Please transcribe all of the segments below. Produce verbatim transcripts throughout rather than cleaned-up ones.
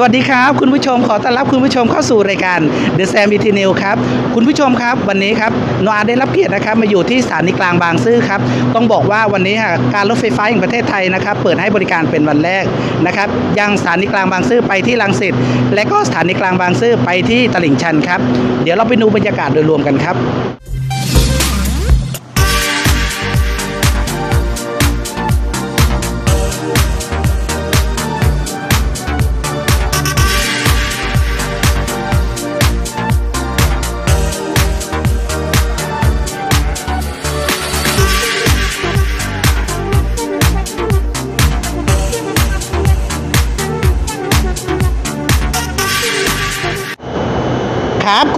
สวัสดีครับคุณผู้ชมขอต้อนรับคุณผู้ชมเข้าสู่รายการ The เดอะ แอส แอม อี ที นิวส์ ครับคุณผู้ชมครับวันนี้ครับโนอาได้รับเกียรตินะครับมาอยู่ที่สถานีกลางบางซื่อครับต้องบอกว่าวันนี้การรถไฟฟ้าแห่งประเทศไทยนะครับเปิดให้บริการเป็นวันแรกนะครับยังสถานีกลางบางซื่อไปที่รังสิตและก็สถานีกลางบางซื่อไปที่ตลิ่งชันครับเดี๋ยวเราไปดูบรรยากาศโดยรวมกันครับ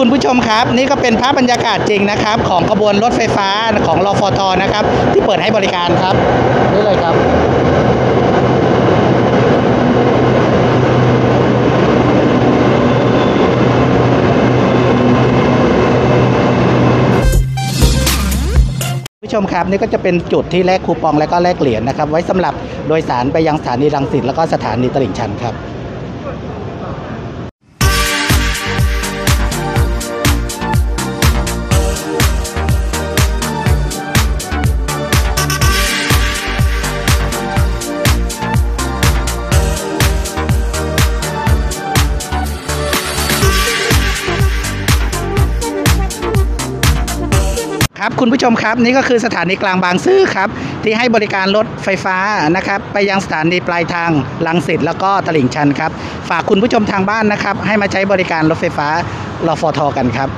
คุณผู้ชมครับนี่ก็เป็นภาพบรรยากาศจริงนะครับของขบวนรถไฟฟ้าของรฟท.นะครับที่เปิดให้บริการครับนี่เลยครับผู้ชมครับนี่ก็จะเป็นจุดที่แลกคูปองและก็แลกเหรียญนะครับไว้สำหรับโดยสารไปยังสถานีรังสิตแล้วก็สถานีตลิ่งชันครับครับคุณผู้ชมครับนี่ก็คือสถานีกลางบางซื่อครับที่ให้บริการรถไฟฟ้านะครับไปยังสถานีปลายทางรังสิตแล้วก็ตลิ่งชันครับฝากคุณผู้ชมทางบ้านนะครับให้มาใช้บริการรถไฟฟ้ารฟท.กันครับ